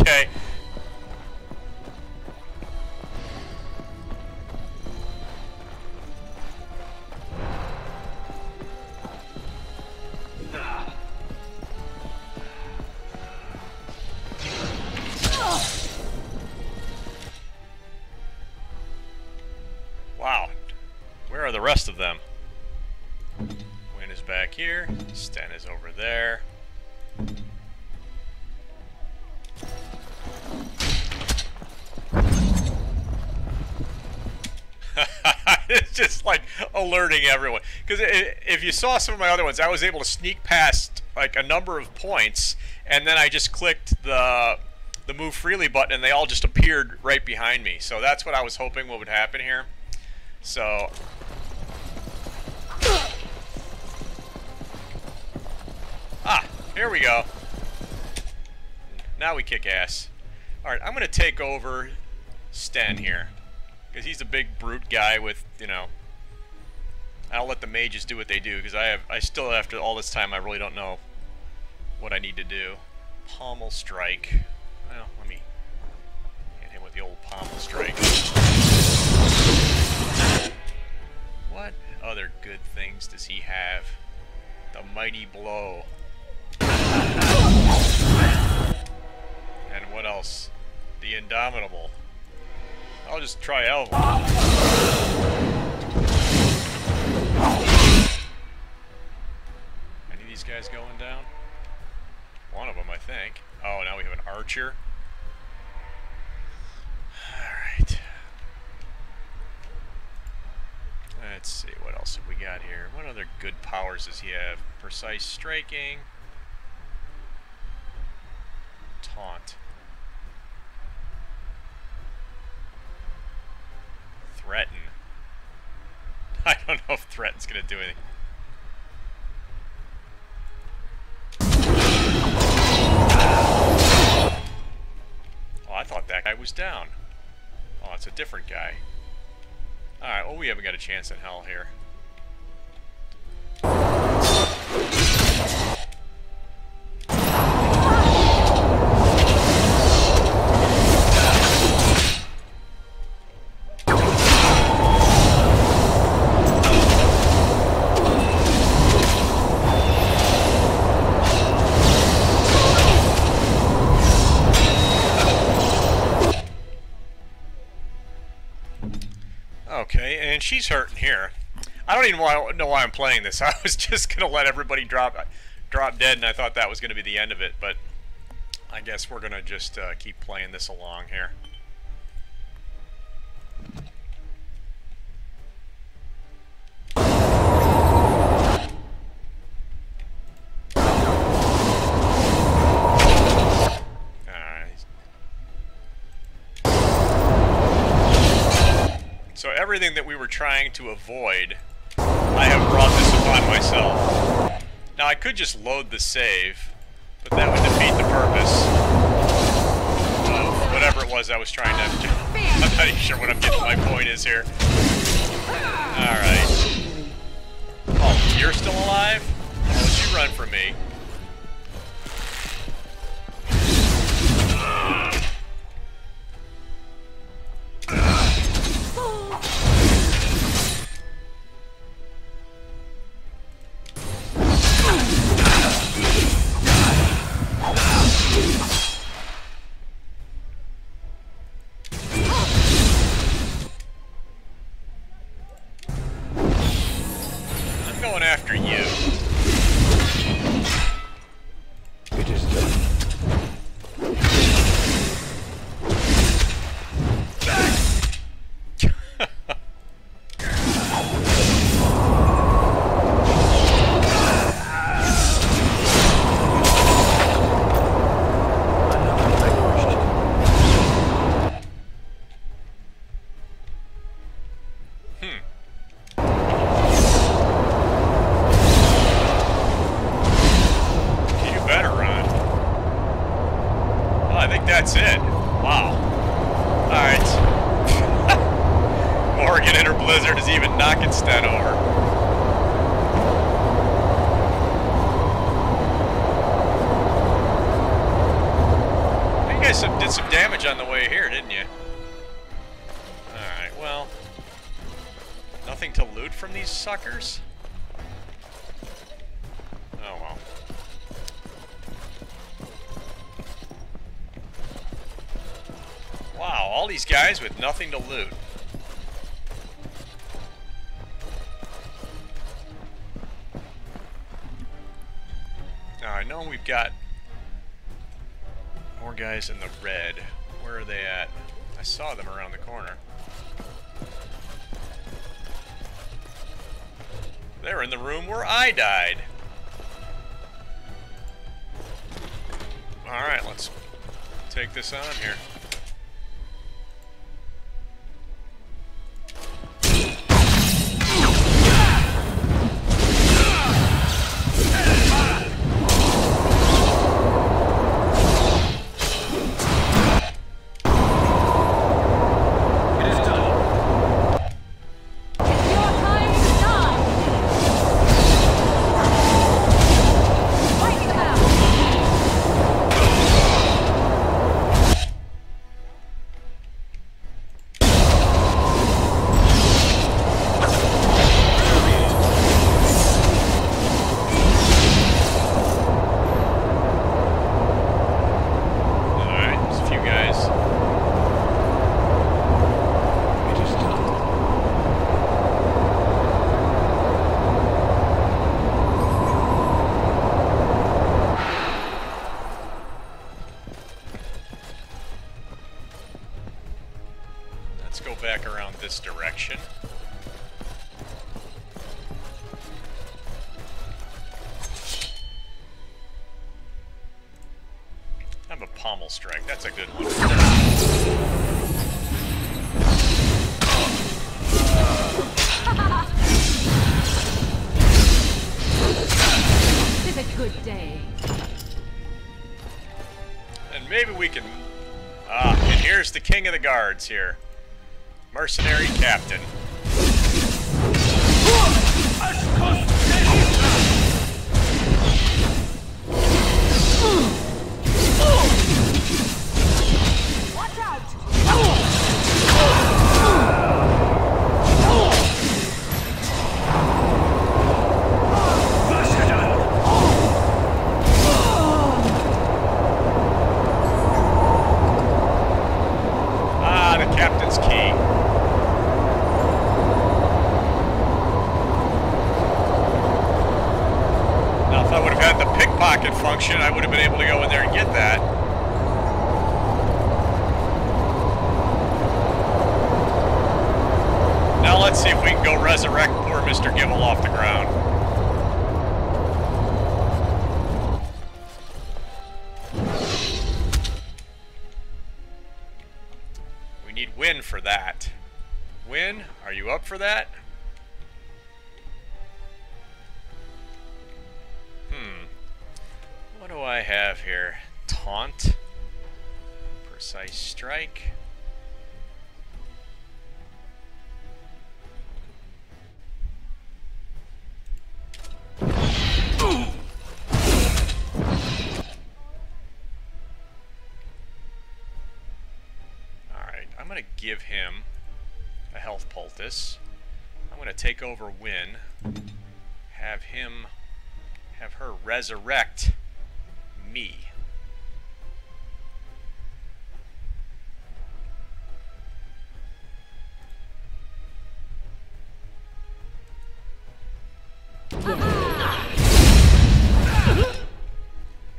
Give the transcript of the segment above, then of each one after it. Okay. Wow. Where are the rest of them? Wynne is back here. Sten is over there. It's just like alerting everyone. Because if you saw some of my other ones, I was able to sneak past like a number of points, and then I just clicked the move freely button, and they all just appeared right behind me. So that's what I was hoping would happen here. So. Ah, here we go. Now we kick ass. Alright, I'm going to take over Sten here. Because he's a big brute guy with, you know... I'll let the mages do what they do, because I still, after all this time, I really don't know what I need to do. Pommel strike. Well, let me hit him with the old pommel strike. What other good things does he have? The mighty blow. And what else? The indomitable. I'll just try elbow. Any of these guys going down? One of them, I think. Oh, now we have an archer. Alright. Let's see, what else have we got here? What other good powers does he have? Precise striking. Taunt. Threaten. I don't know if threaten's gonna do anything. Oh, I thought that guy was down. Oh, it's a different guy. Alright, well, we haven't got a chance in hell here. And she's hurting here. I don't even know why I'm playing this. I was just gonna let everybody drop dead, and I thought that was gonna be the end of it. But I guess we're gonna just keep playing this along here. So everything that we were trying to avoid, I have brought this upon myself. Now I could just load the save, but that would defeat the purpose of whatever it was I was trying to do. I'm not even sure what I'm getting my point is here. Alright. Oh, you're still alive? Why don't you run from me? That's it. Wow. Alright. Morgan and her blizzard is even knocking Sten over. How do you guys guys did some damage on the way here, didn't you? Alright, well... nothing to loot from these suckers? Oh well. Wow, all these guys with nothing to loot. Now I know we've got more guys in the red. Where are they at? I saw them around the corner. They're in the room where I died. Alright, let's take this on here. I'm a pommel strike. That's a good one. This is a good day. And maybe we can. Ah, and here's the king of the guards here. Mercenary Captain. Watch out! I would have been able to go in there and get that. Now let's see if we can go resurrect poor Mr. Gibble off the ground. We need Wynne for that. Wynne, are you up for that? What do I have here? Taunt, precise strike. Ooh. All right, I'm gonna give him a health poultice. I'm gonna take over Wynne, have her resurrect me.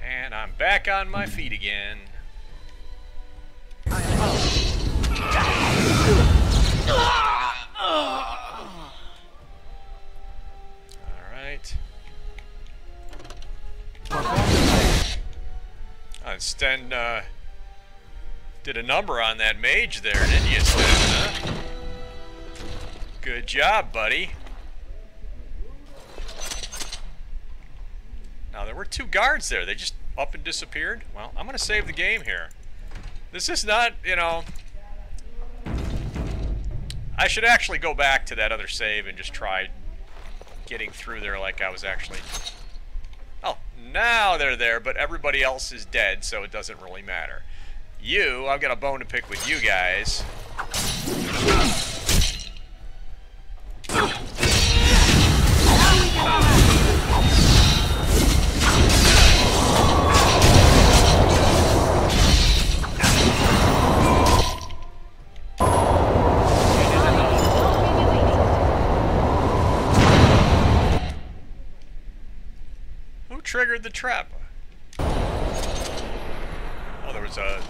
And I'm back on my feet again. Sten did a number on that mage there, didn't you, Sten, huh? Good job, buddy. Now, there were two guards there. They just up and disappeared. Well, I'm going to save the game here. This is not, you know... I should actually go back to that other save and just try getting through there like I was actually... Now they're there, but everybody else is dead, so it doesn't really matter. you. I've got a bone to pick with you guys. Triggered the trap. Oh, there was a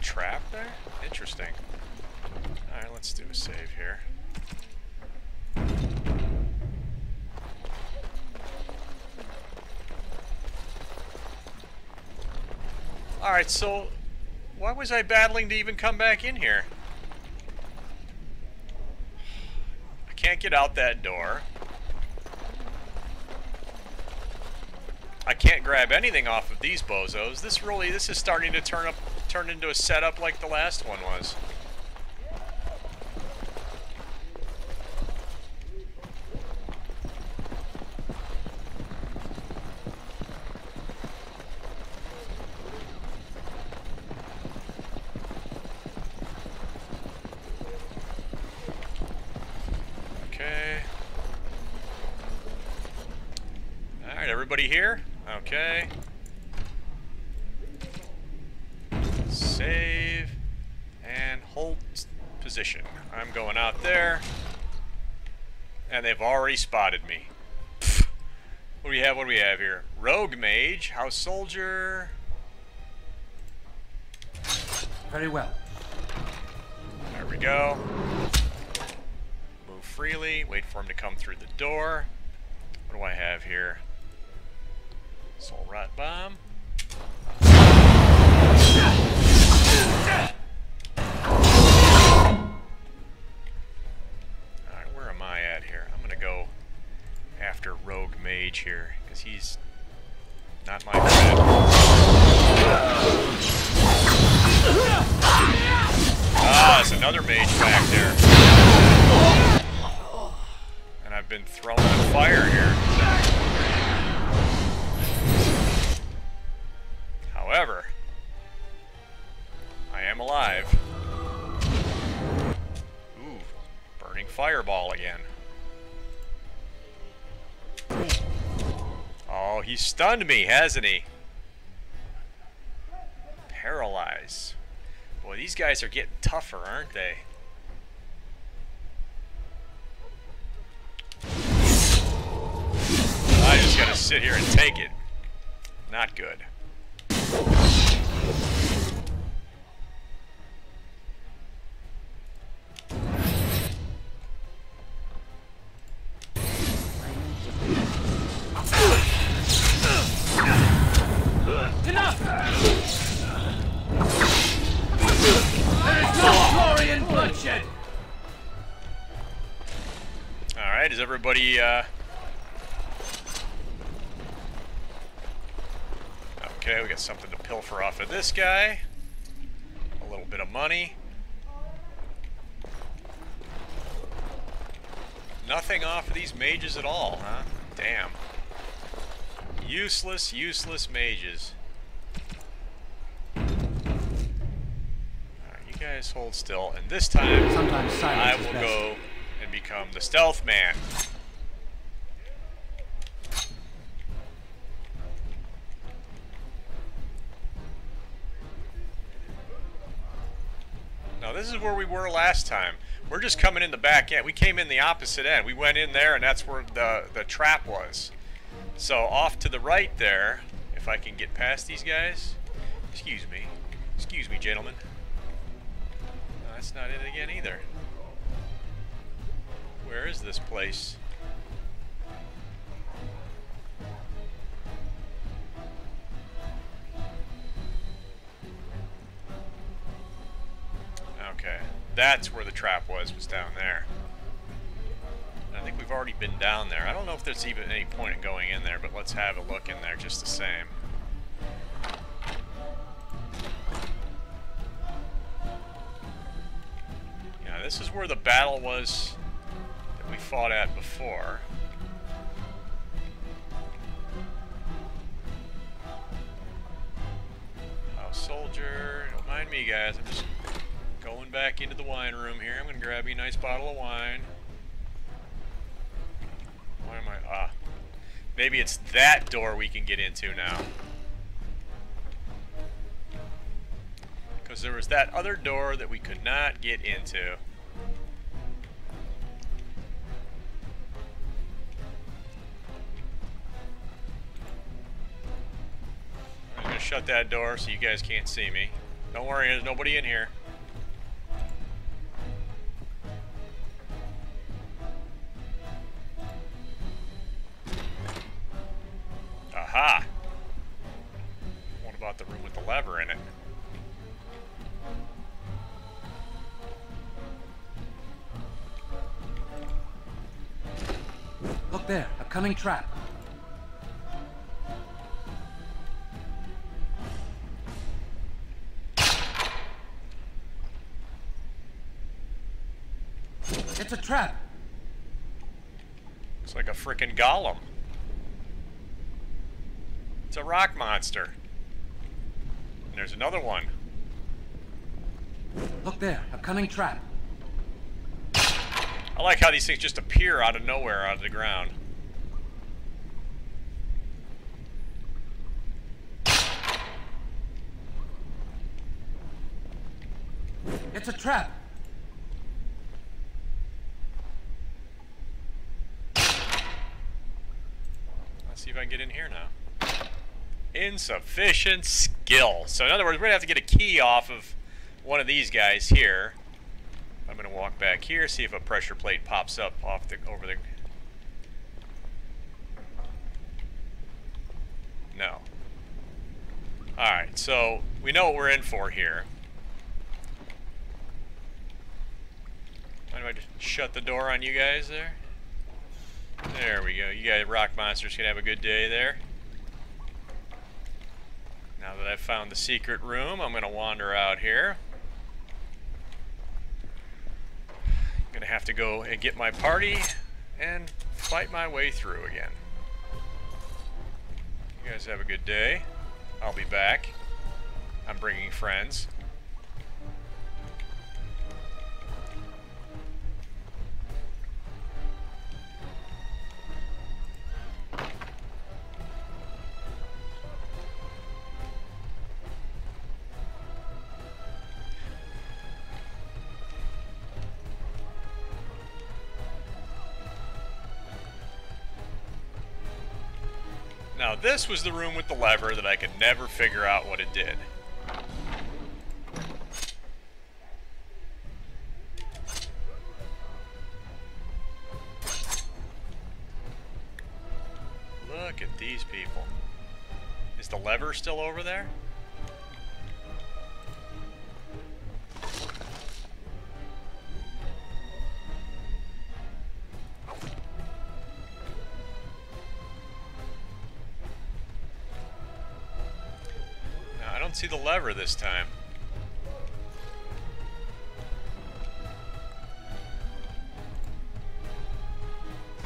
trap there? Interesting. Alright, let's do a save here. Alright, so why was I battling to even come back in here? I can't get out that door. I can't grab anything off of these bozos. This is starting to turn into a setup like the last one was. Okay. All right, everybody here? Okay. Save and hold position. I'm going out there. And they've already spotted me. Pfft. What do we have? What do we have here? Rogue mage, house soldier. Very well. There we go. Move freely. Wait for him to come through the door. What do I have here? Soul rot bomb. Alright, where am I at here? I'm gonna go after Rogue Mage here, because he's not my friend. Ah, there's another mage back there. And I've been thrown on fire here. However, I am alive. Ooh, burning fireball again. Oh, he stunned me, hasn't he? Paralyze. Boy, these guys are getting tougher, aren't they? I just gotta sit here and take it. Not good. Alright, is everybody, okay, we got something to pilfer off of this guy. A little bit of money. Nothing off of these mages at all, huh? Damn. Useless, useless mages. Alright, you guys hold still, and this time I will go and become the stealth man. Now this is where we were last time. We're just coming in the back end. We came in the opposite end. We went in there and that's where the trap was. So off to the right there, if I can get past these guys. Excuse me, gentlemen. No, that's not it again either. Where is this place? Okay, that's where the trap was down there. I think we've already been down there. I don't know if there's even any point in going in there, but let's have a look in there just the same. Yeah, this is where the battle was that we fought at before. House soldier, don't mind mind me, guys. I'm just going back into the wine room here. I'm going to grab me a nice bottle of wine. Why am I... Ah. Maybe it's that door we can get into now. Because there was that other door that we could not get into. I'm going to shut that door so you guys can't see me. Don't worry, there's nobody in here. Aha! What about the room with the lever in it? Look there, a coming trap. It's a trap. It's like a frickin' golem. It's a rock monster. And there's another one. Look there, a cunning trap. I like how these things just appear out of nowhere, out of the ground. It's a trap. Let's see if I can get in here now. Insufficient skill. So in other words, we're going to have to get a key off of one of these guys here. I'm going to walk back here, see if a pressure plate pops up off the over the... No. Alright, so we know what we're in for here. Why do I just shut the door on you guys there? There we go. You guys rock monsters can have a good day there. Now that I've found the secret room, I'm going to wander out here. I'm going to have to go and get my party and fight my way through again. You guys have a good day. I'll be back. I'm bringing friends. Now this was the room with the lever that I could never figure out what it did. Look at these people. Is the lever still over there? See the lever this time.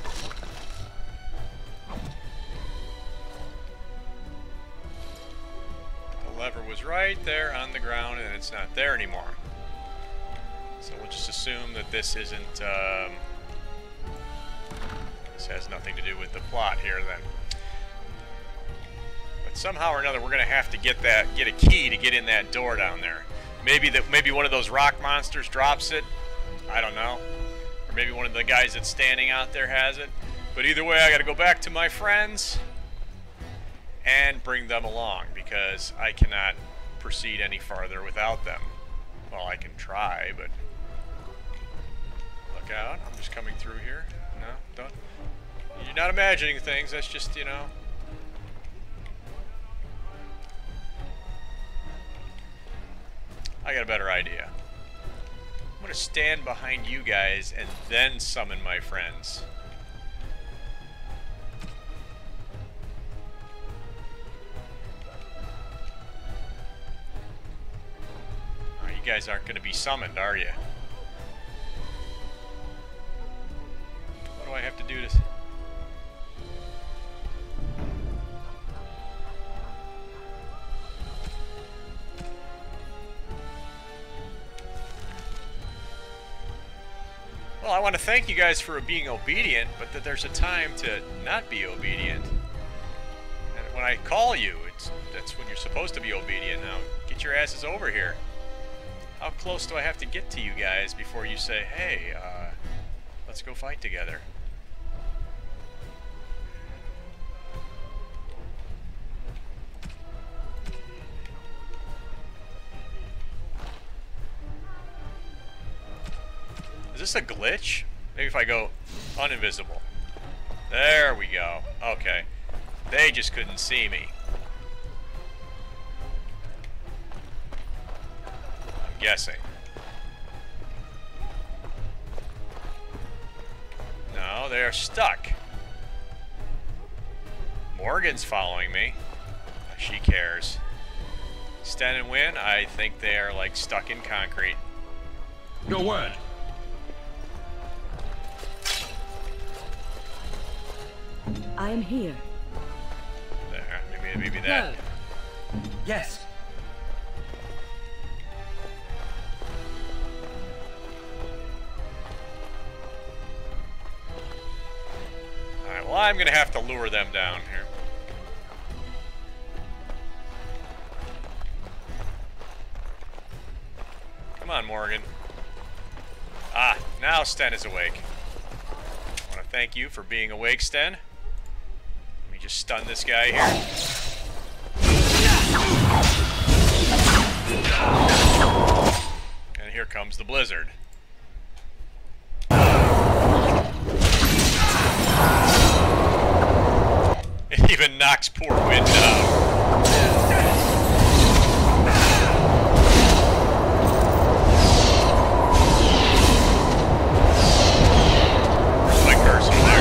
The lever was right there on the ground and it's not there anymore. So we'll just assume that this isn't, this has nothing to do with the plot here then. Somehow or another, we're gonna have to get a key to get in that door down there. Maybe one of those rock monsters drops it. I don't know. Or maybe one of the guys that's standing out there has it. But either way, I gotta go back to my friends and bring them along because I cannot proceed any farther without them. Well, I can try, but look out! I'm just coming through here. No, don't. You're not imagining things. That's just, you know. I got a better idea. I'm gonna stand behind you guys and then summon my friends. Oh, you guys aren't gonna be summoned, are you? What do I have to do to... Well, I want to thank you guys for being obedient, but that there's a time to not be obedient. And when I call you, that's when you're supposed to be obedient. Now, get your asses over here. How close do I have to get to you guys before you say, hey, let's go fight together? Is this a glitch? Maybe if I go uninvisible. There we go. Okay. They just couldn't see me. I'm guessing. No, they're stuck. Morgan's following me. She cares. Sten and Wynne, I think they are like stuck in concrete. Your word. I am here. There, maybe that. No. Yes. All right. Well, I'm gonna have to lure them down here. Come on, Morgan. Ah, now Sten is awake. I want to thank you for being awake, Sten. Just stun this guy here. And here comes the blizzard. It even knocks poor Wynne down. There's my cursor there.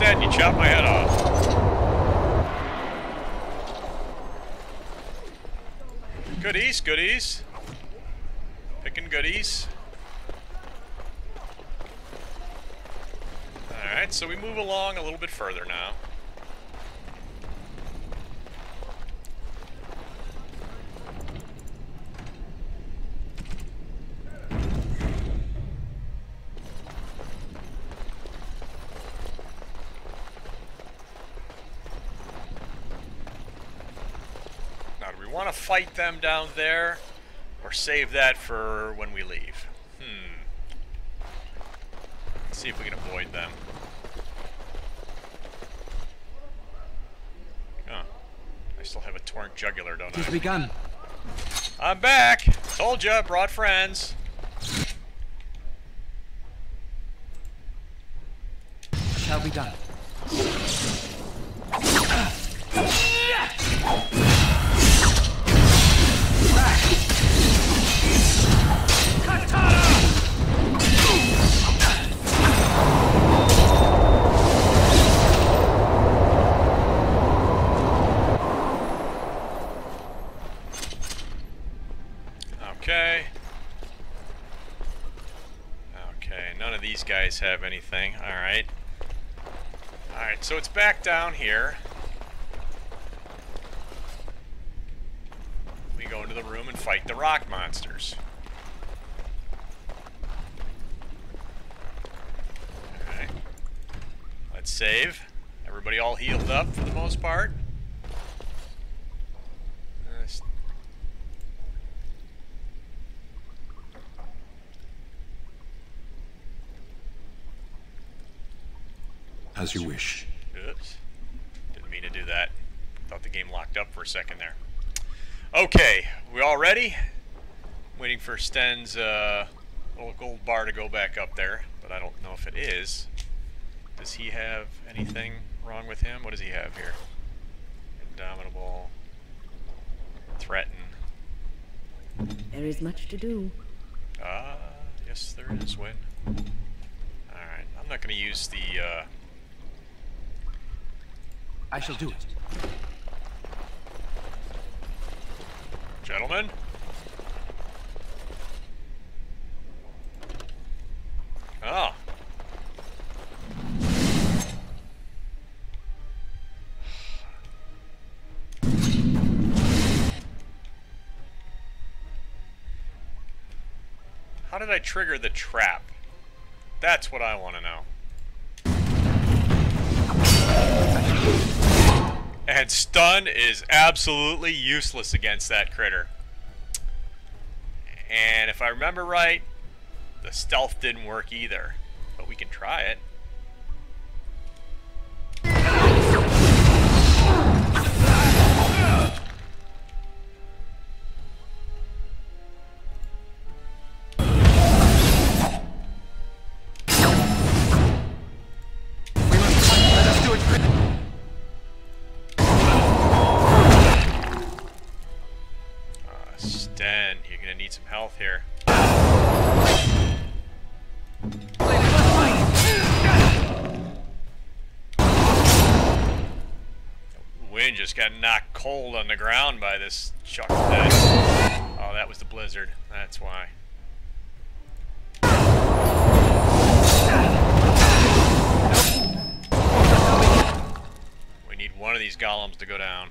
And you chop my head off. Goodies, goodies. Picking goodies. Alright, so we move along a little bit further now. Want to fight them down there or save that for when we leave? Let's see if we can avoid them. Oh, I still have a torn jugular, don't I? It's begun. I'm back. Told ya, brought friends. Shall be done. Okay, none of these guys have anything. Alright, so it's back down here. We go into the room and fight the rock monsters. Alright, let's save. Everybody all healed up for the most part. As you wish. Oops. Didn't mean to do that. Thought the game locked up for a second there. Okay, we all ready? Waiting for Sten's little gold bar to go back up there, but I don't know if it is. Does he have anything wrong with him? What does he have here? Indomitable. Threaten. There is much to do. Ah, yes there is, Wynne. Alright, I'm not going to use the... I shall do it. Gentlemen. Oh. How did I trigger the trap? That's what I want to know. And stun is absolutely useless against that critter. And if I remember right, the stealth didn't work either. But we can try it. Sten, you're gonna need some health here. Wynne just got knocked cold on the ground by this chuck thing. Oh, that was the blizzard. That's why. We need one of these golems to go down.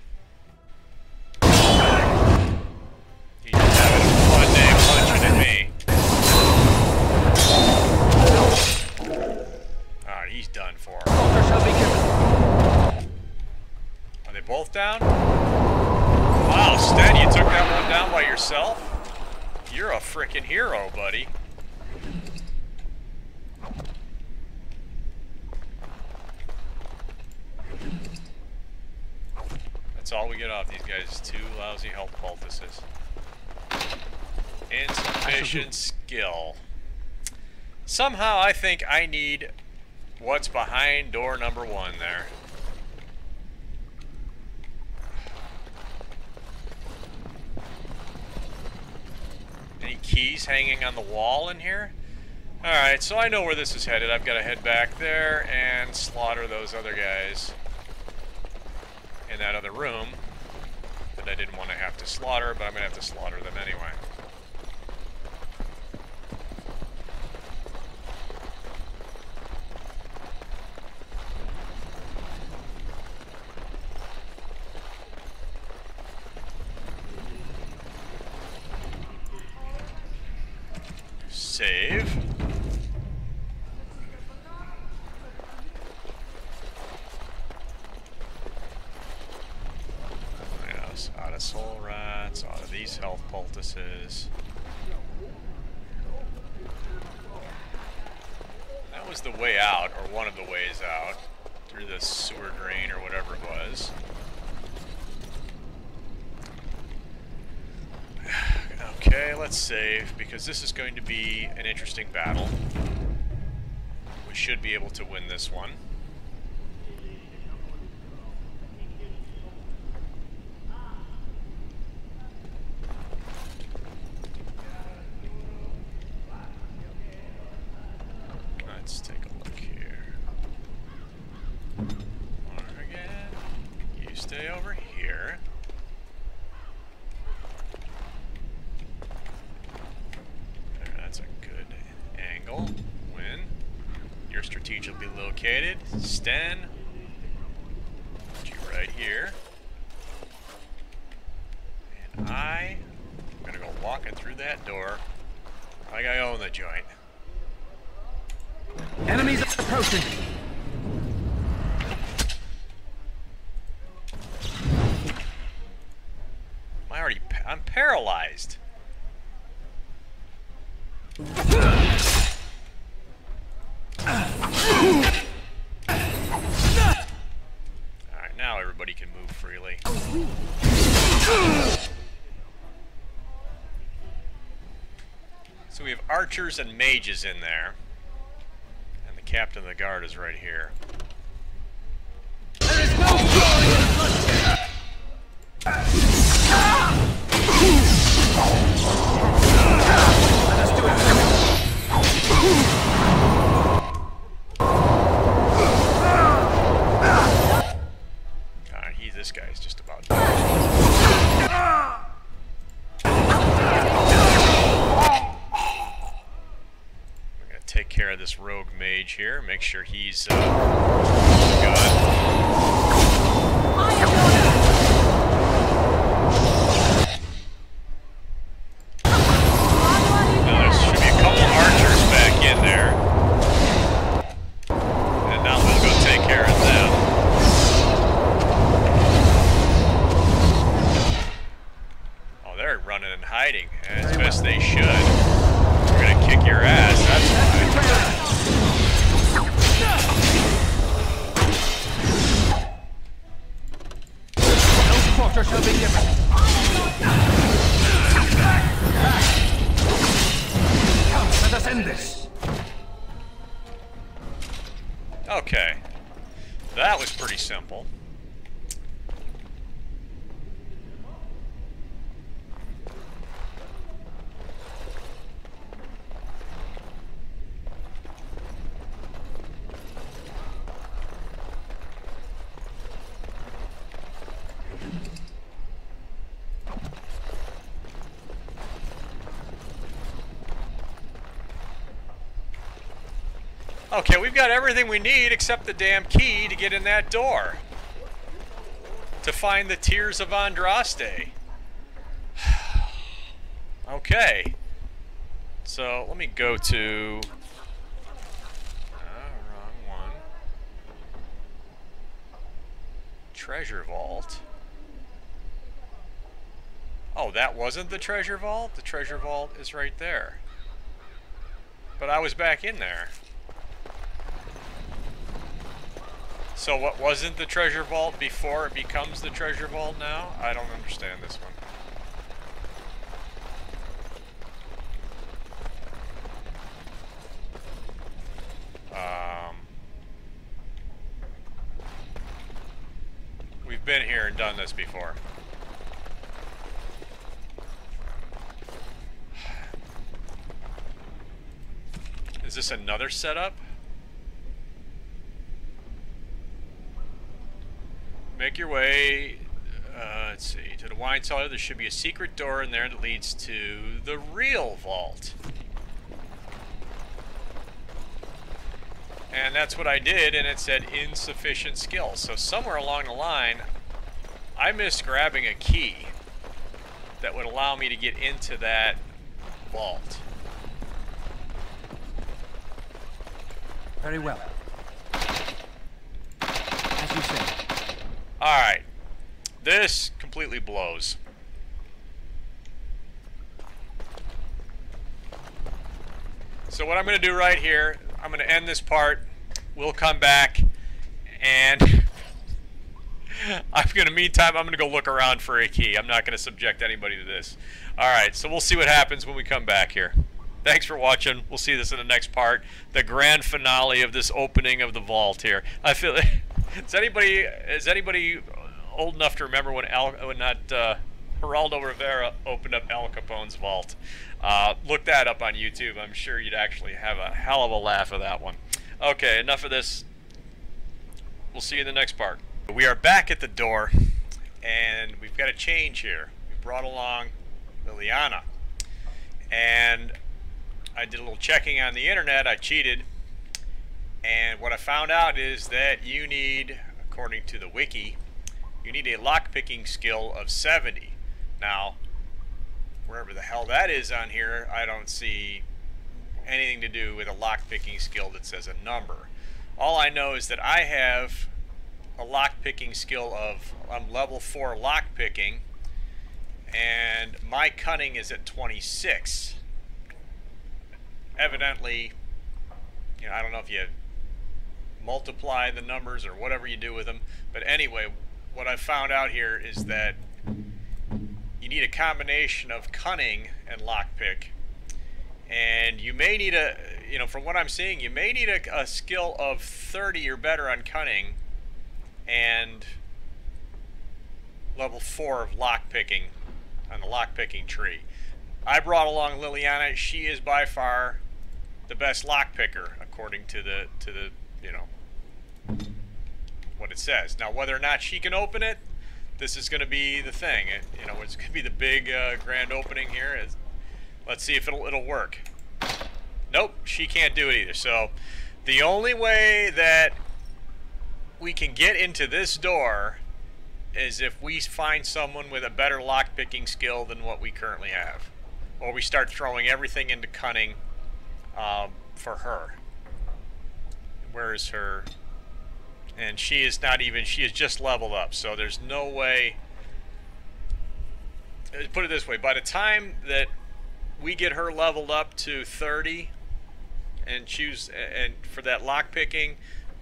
He's just having a fun day punching at me. Alright, he's done for. Are they both down? Wow, Sten, you took that one down by yourself? You're a freaking hero, buddy. That's all we get off these guys is 2 lousy health poultices. Insufficient skill. Somehow I think I need what's behind door number 1 there. Any keys hanging on the wall in here? Alright, so I know where this is headed. I've got to head back there and slaughter those other guys in that other room that I didn't want to have to slaughter, but I'm going to have to slaughter them anyway. Save. Out of soul rats, out of these health poultices. That was the way out, or one of the ways out, through the sewer drain or whatever it was. Okay, let's save, because this is going to be an interesting battle. We should be able to win this one. Let's take a look here. Morgan, you stay over here. That's a good angle. Wynne, you're strategically located. Sten, put you right here. And I'm gonna go walking through that door like I own the joint. Enemies approaching! I'm paralyzed. Alright, now everybody can move freely. So we have archers and mages in there. Captain of the guard is right here. There is no glory in bloodshed. God, this guy is just about done. Take care of this rogue mage here. Make sure he's good. Now there should be a couple Okay. That was pretty simple. Okay, we've got everything we need except the damn key to get in that door. To find the tears of Andraste. Okay. So, let me go to... wrong one. Treasure vault. Oh, that wasn't the treasure vault? The treasure vault is right there. But I was back in there. So what wasn't the treasure vault before it becomes the treasure vault now? I don't understand this one. We've been here and done this before. Is this another setup? Make your way, let's see, to the wine cellar. There should be a secret door in there that leads to the real vault. And that's what I did, and it said insufficient skills. So somewhere along the line, I missed grabbing a key that would allow me to get into that vault. Very well. As you said. Alright, this completely blows. So what I'm going to do right here, I'm going to end this part, we'll come back, and meantime, I'm going to go look around for a key. I'm not going to subject anybody to this. Alright, so we'll see what happens when we come back here. Thanks for watching. We'll see this in the next part, the grand finale of this opening of the vault here. I feel like... Is anybody old enough to remember when Geraldo Rivera opened up Al Capone's vault? Look that up on YouTube. I'm sure you'd actually have a hell of a laugh at that one. Okay, enough of this. We'll see you in the next part. We are back at the door, and we've got a change here. We brought along Leliana, and I did a little checking on the internet. I cheated. And what I found out is that you need, according to the wiki, you need a lockpicking skill of 70. Now, wherever the hell that is on here, I don't see anything to do with a lockpicking skill that says a number. All I know is that I have a lockpicking skill of, I'm level 4 lockpicking, and my cunning is at 26. Evidently, you know, I don't know if you multiply the numbers or whatever you do with them, but anyway, what I found out here is that you need a combination of cunning and lockpick, and you may need a, you know, from what I'm seeing, you may need a skill of 30 or better on cunning and level 4 of lockpicking on the lockpicking tree. I brought along Leliana. She is by far the best lockpicker according to the you know what it says. Now whether or not she can open it, this is going to be the thing. You know, it's going to be the big grand opening here. Let's see if it'll work. Nope, she can't do it either. So the only way that we can get into this door is if we find someone with a better lockpicking skill than what we currently have, or we start throwing everything into cunning for her. Where is her? And she is not even, she is just leveled up, so there's no way. Put it this way, by the time that we get her leveled up to 30 and choose and for that lock picking,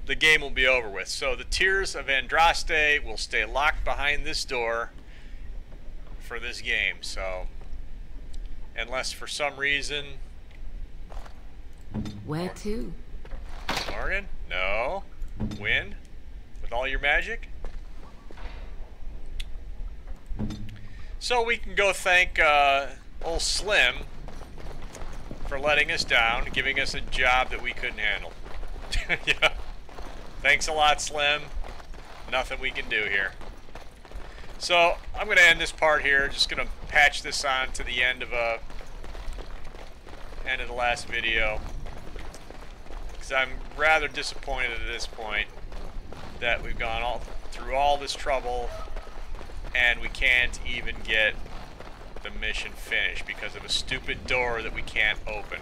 the game will be over with. So the tears of Andraste will stay locked behind this door for this game. So unless for some reason. Where to? Morgan? No. Wynne, with all your magic. So we can go thank old Slim for letting us down, giving us a job that we couldn't handle. Yeah. Thanks a lot, Slim. Nothing we can do here. So I'm going to end this part here. Just going to patch this on to the end of the last video, because I'm rather disappointed at this point that we've gone all through all this trouble and we can't even get the mission finished because of a stupid door that we can't open.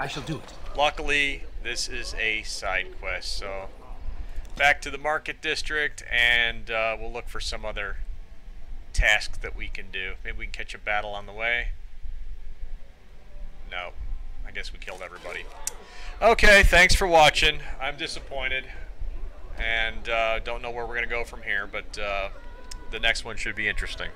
I shall do it. Luckily, this is a side quest, so back to the market district, and we'll look for some other task that we can do. Maybe we can catch a battle on the way. No, I guess we killed everybody. Okay, thanks for watching. I'm disappointed, and don't know where we're gonna go from here, but the next one should be interesting.